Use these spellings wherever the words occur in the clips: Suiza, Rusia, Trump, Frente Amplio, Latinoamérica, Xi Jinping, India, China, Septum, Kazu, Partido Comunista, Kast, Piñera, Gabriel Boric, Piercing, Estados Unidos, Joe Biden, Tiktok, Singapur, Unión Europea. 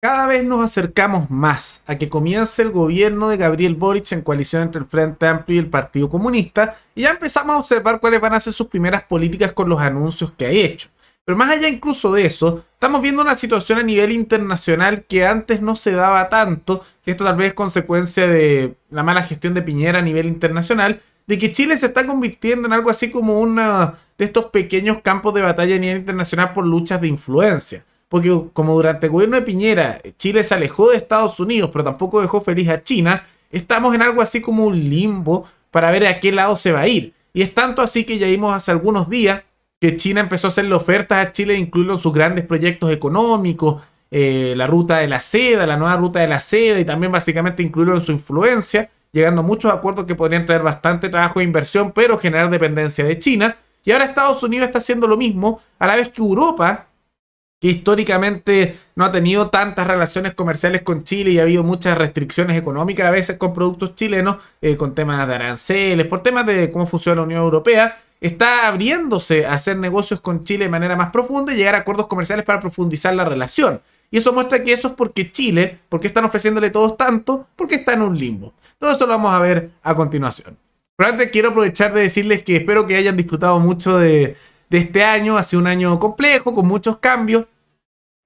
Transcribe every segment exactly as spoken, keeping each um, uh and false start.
Cada vez nos acercamos más a que comience el gobierno de Gabriel Boric en coalición entre el Frente Amplio y el Partido Comunista, y ya empezamos a observar cuáles van a ser sus primeras políticas con los anuncios que ha hecho. Pero más allá incluso de eso, estamos viendo una situación a nivel internacional que antes no se daba tanto, que esto tal vez es consecuencia de la mala gestión de Piñera a nivel internacional, de que Chile se está convirtiendo en algo así como uno de estos pequeños campos de batalla a nivel internacional por luchas de influencia. Porque como durante el gobierno de Piñera Chile se alejó de Estados Unidos, pero tampoco dejó feliz a China, estamos en algo así como un limbo para ver a qué lado se va a ir. Y es tanto así que ya vimos hace algunos días que China empezó a hacerle ofertas a Chile de incluirlo en sus grandes proyectos económicos, eh, la ruta de la seda, la nueva ruta de la seda, y también básicamente incluirlo en su influencia, llegando a muchos acuerdos que podrían traer bastante trabajo e inversión, pero generar dependencia de China. Y ahora Estados Unidos está haciendo lo mismo, a la vez que Europa, que históricamente no ha tenido tantas relaciones comerciales con Chile y ha habido muchas restricciones económicas a veces con productos chilenos, eh, con temas de aranceles, por temas de cómo funciona la Unión Europea, está abriéndose a hacer negocios con Chile de manera más profunda y llegar a acuerdos comerciales para profundizar la relación. Y eso muestra que eso es porque Chile, porque están ofreciéndole todos tanto, porque está en un limbo. Todo eso lo vamos a ver a continuación. Pero antes quiero aprovechar de decirles que espero que hayan disfrutado mucho de... de este año. Ha sido un año complejo, con muchos cambios,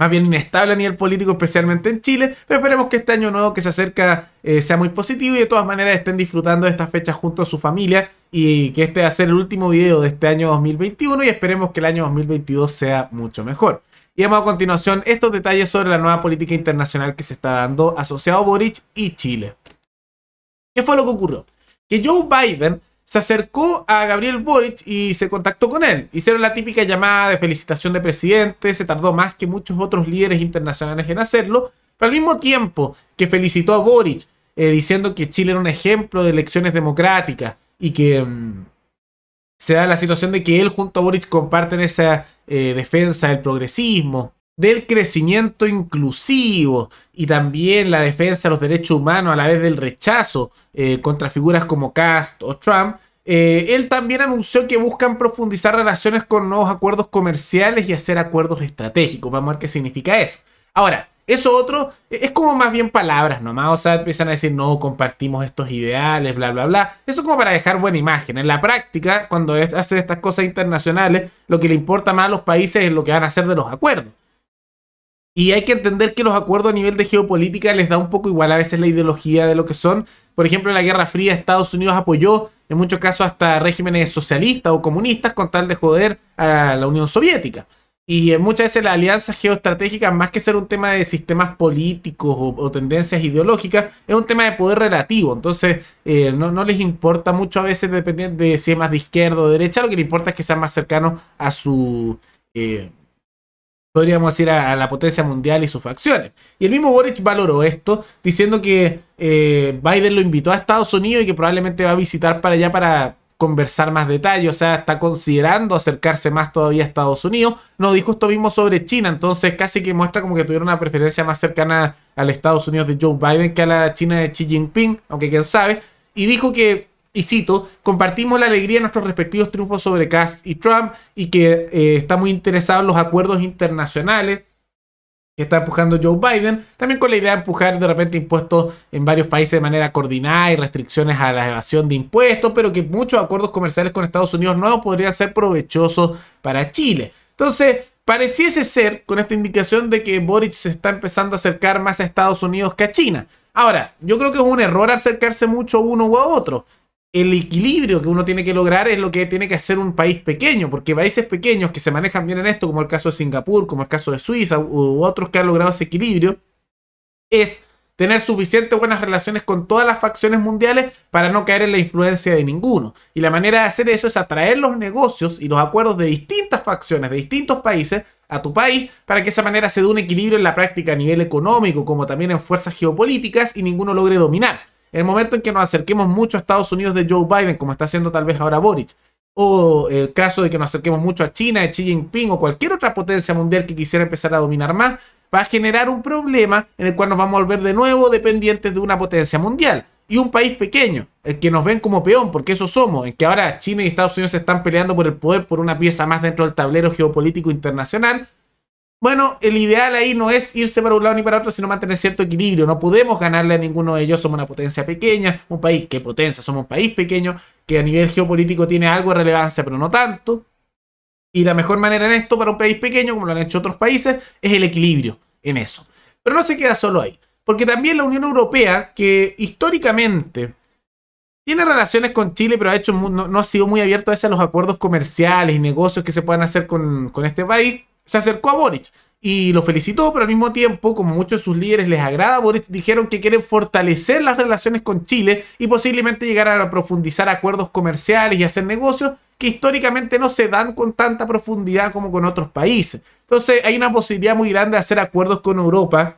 más bien inestable a nivel político, especialmente en Chile, pero esperemos que este año nuevo que se acerca eh, sea muy positivo y de todas maneras estén disfrutando de estas fechas junto a su familia, y que este va a ser el último video de este año dos mil veintiuno y esperemos que el año dos mil veintidós sea mucho mejor. Y vemos a continuación estos detalles sobre la nueva política internacional que se está dando asociado a Boric y Chile. ¿Qué fue lo que ocurrió? Que Joe Biden se acercó a Gabriel Boric y se contactó con él. Hicieron la típica llamada de felicitación de presidente, se tardó más que muchos otros líderes internacionales en hacerlo, pero al mismo tiempo que felicitó a Boric, eh, diciendo que Chile era un ejemplo de elecciones democráticas y que um, se da la situación de que él junto a Boric comparten esa eh, defensa del progresismo, del crecimiento inclusivo y también la defensa de los derechos humanos a la vez del rechazo eh, contra figuras como Kast o Trump, eh, él también anunció que buscan profundizar relaciones con nuevos acuerdos comerciales y hacer acuerdos estratégicos. Vamos a ver qué significa eso. Ahora, eso otro es como más bien palabras nomás, o sea, empiezan a decir no, compartimos estos ideales, bla bla bla. Eso como para dejar buena imagen. En la práctica, cuando es, hacen estas cosas internacionales, lo que le importa más a los países es lo que van a hacer de los acuerdos. Y hay que entender que los acuerdos a nivel de geopolítica les da un poco igual a veces la ideología de lo que son. Por ejemplo, en la Guerra Fría Estados Unidos apoyó en muchos casos hasta regímenes socialistas o comunistas con tal de joder a la Unión Soviética. Y muchas veces las alianzas geoestratégicas, más que ser un tema de sistemas políticos o, o tendencias ideológicas, es un tema de poder relativo. Entonces eh, no, no les importa mucho a veces, dependiendo de si es más de izquierda o de derecha. Lo que les importa es que sean más cercanos a su... Eh, podríamos ir a, a la potencia mundial y sus facciones. Y el mismo Boric valoró esto, diciendo que eh, Biden lo invitó a Estados Unidos y que probablemente va a visitar para allá para conversar más detalles. O sea, está considerando acercarse más todavía a Estados Unidos. No dijo esto mismo sobre China, entonces casi que muestra como que tuvieron una preferencia más cercana al Estados Unidos de Joe Biden que a la China de Xi Jinping, aunque quién sabe. Y dijo que, y cito, compartimos la alegría de nuestros respectivos triunfos sobre Kast y Trump y que eh, está muy interesado en los acuerdos internacionales que está empujando Joe Biden, también con la idea de empujar de repente impuestos en varios países de manera coordinada y restricciones a la evasión de impuestos, pero que muchos acuerdos comerciales con Estados Unidos nuevos podrían ser provechosos para Chile. Entonces, pareciese ser con esta indicación de que Boric se está empezando a acercar más a Estados Unidos que a China. Ahora, yo creo que es un error acercarse mucho a uno u a otro. El equilibrio que uno tiene que lograr es lo que tiene que hacer un país pequeño, porque países pequeños que se manejan bien en esto, como el caso de Singapur, como el caso de Suiza u otros que han logrado ese equilibrio, es tener suficientes buenas relaciones con todas las facciones mundiales para no caer en la influencia de ninguno. Y la manera de hacer eso es atraer los negocios y los acuerdos de distintas facciones, de distintos países, a tu país, para que esa manera se dé un equilibrio en la práctica a nivel económico, como también en fuerzas geopolíticas, y ninguno logre dominar. En el momento en que nos acerquemos mucho a Estados Unidos de Joe Biden, como está haciendo tal vez ahora Boric, o el caso de que nos acerquemos mucho a China, de Xi Jinping o cualquier otra potencia mundial que quisiera empezar a dominar más, va a generar un problema en el cual nos vamos a volver de nuevo dependientes de una potencia mundial. Y un país pequeño, el que nos ven como peón, porque eso somos, en que ahora China y Estados Unidos se están peleando por el poder, por una pieza más dentro del tablero geopolítico internacional, Bueno, el ideal ahí no es irse para un lado ni para otro, sino mantener cierto equilibrio. No podemos ganarle a ninguno de ellos. Somos una potencia pequeña, un país que potencia, somos un país pequeño, que a nivel geopolítico tiene algo de relevancia, pero no tanto. Y la mejor manera en esto para un país pequeño, como lo han hecho otros países, es el equilibrio en eso. Pero no se queda solo ahí, porque también la Unión Europea, que históricamente tiene relaciones con Chile, pero ha hecho, no, no ha sido muy abierto a, veces a los acuerdos comerciales y negocios que se puedan hacer con, con este país, se acercó a Boric y lo felicitó, pero al mismo tiempo, como muchos de sus líderes les agrada a Boric, dijeron que quieren fortalecer las relaciones con Chile y posiblemente llegar a profundizar acuerdos comerciales y hacer negocios que históricamente no se dan con tanta profundidad como con otros países. Entonces hay una posibilidad muy grande de hacer acuerdos con Europa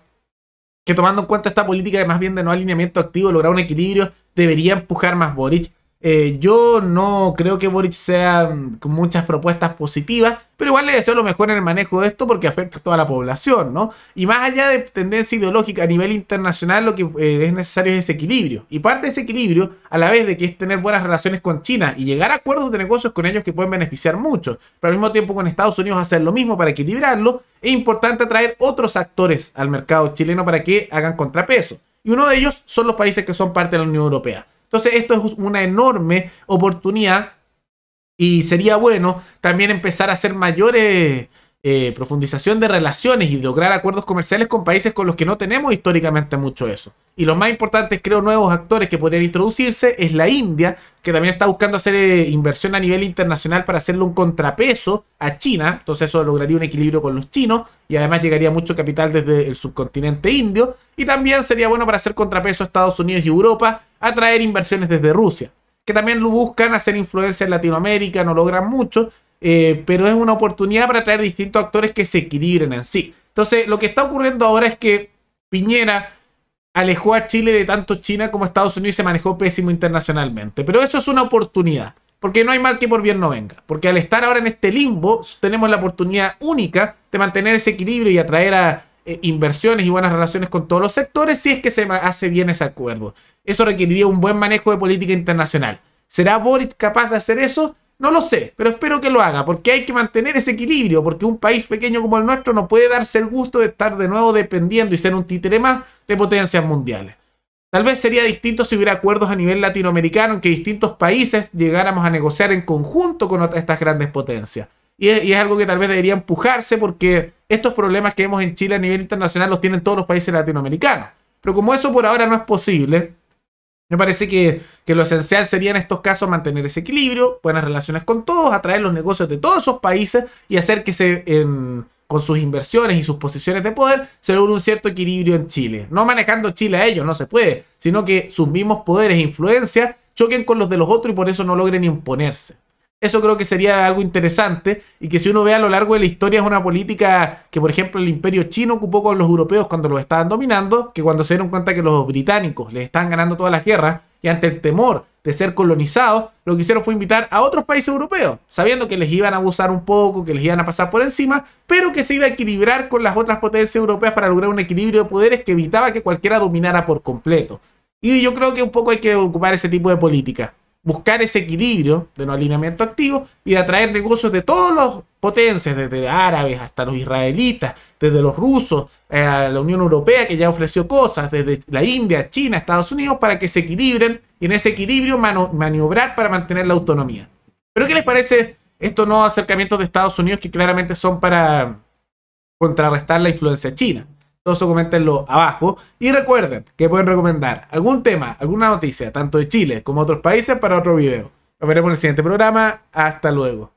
que, tomando en cuenta esta política de más bien de no alineamiento activo, lograr un equilibrio, debería empujar más Boric. Eh, yo no creo que Boric sea con muchas propuestas positivas, pero igual le deseo lo mejor en el manejo de esto porque afecta a toda la población, ¿no? Y más allá de tendencia ideológica a nivel internacional, lo que eh, es necesario es ese equilibrio. Y parte de ese equilibrio, a la vez de que es tener buenas relaciones con China y llegar a acuerdos de negocios con ellos que pueden beneficiar mucho, pero al mismo tiempo con Estados Unidos hacer lo mismo para equilibrarlo, es importante atraer otros actores al mercado chileno para que hagan contrapeso. Y uno de ellos son los países que son parte de la Unión Europea. Entonces esto es una enorme oportunidad y sería bueno también empezar a hacer mayores eh, profundización de relaciones y lograr acuerdos comerciales con países con los que no tenemos históricamente mucho eso. Y los más importantes, creo, nuevos actores que podrían introducirse es la India, que también está buscando hacer eh, inversión a nivel internacional para hacerle un contrapeso a China. Entonces eso lograría un equilibrio con los chinos y además llegaría mucho capital desde el subcontinente indio. Y también sería bueno para hacer contrapeso a Estados Unidos y Europa, atraer inversiones desde Rusia, que también lo buscan hacer influencia en Latinoamérica, no logran mucho, eh, pero es una oportunidad para atraer distintos actores que se equilibren en sí. Entonces lo que está ocurriendo ahora es que Piñera alejó a Chile de tanto China como Estados Unidos y se manejó pésimo internacionalmente, pero eso es una oportunidad, porque no hay mal que por bien no venga, porque al estar ahora en este limbo tenemos la oportunidad única de mantener ese equilibrio y atraer a eh, inversiones y buenas relaciones con todos los sectores si es que se hace bien ese acuerdo. Eso requeriría un buen manejo de política internacional. ¿Será Boric capaz de hacer eso? No lo sé, pero espero que lo haga, porque hay que mantener ese equilibrio, porque un país pequeño como el nuestro no puede darse el gusto de estar de nuevo dependiendo y ser un títere más de potencias mundiales. Tal vez sería distinto si hubiera acuerdos a nivel latinoamericano en que distintos países llegáramos a negociar en conjunto con estas grandes potencias. Y es, y es algo que tal vez debería empujarse, porque estos problemas que vemos en Chile a nivel internacional los tienen todos los países latinoamericanos. Pero como eso por ahora no es posible, me parece que, que lo esencial sería en estos casos mantener ese equilibrio, buenas relaciones con todos, atraer los negocios de todos esos países y hacer que se, en, con sus inversiones y sus posiciones de poder, se logre un cierto equilibrio en Chile. No manejando Chile a ellos, no se puede, sino que sus mismos poderes e influencias choquen con los de los otros y por eso no logren imponerse. Eso creo que sería algo interesante y que si uno ve a lo largo de la historia es una política que, por ejemplo, el imperio chino ocupó con los europeos cuando los estaban dominando, que cuando se dieron cuenta que los británicos les estaban ganando todas las guerras y ante el temor de ser colonizados, lo que hicieron fue invitar a otros países europeos, sabiendo que les iban a abusar un poco, que les iban a pasar por encima, pero que se iba a equilibrar con las otras potencias europeas para lograr un equilibrio de poderes que evitaba que cualquiera dominara por completo. Y yo creo que un poco hay que ocupar ese tipo de política. Buscar ese equilibrio de no alineamiento activo y de atraer negocios de todas las potencias, desde árabes hasta los israelitas, desde los rusos, eh, la Unión Europea que ya ofreció cosas, desde la India, China, Estados Unidos, para que se equilibren y en ese equilibrio maniobrar para mantener la autonomía. ¿Pero qué les parece estos nuevos acercamientos de Estados Unidos que claramente son para contrarrestar la influencia china? Entonces coméntenlo abajo y recuerden que pueden recomendar algún tema, alguna noticia, tanto de Chile como de otros países para otro video. Nos veremos en el siguiente programa. Hasta luego.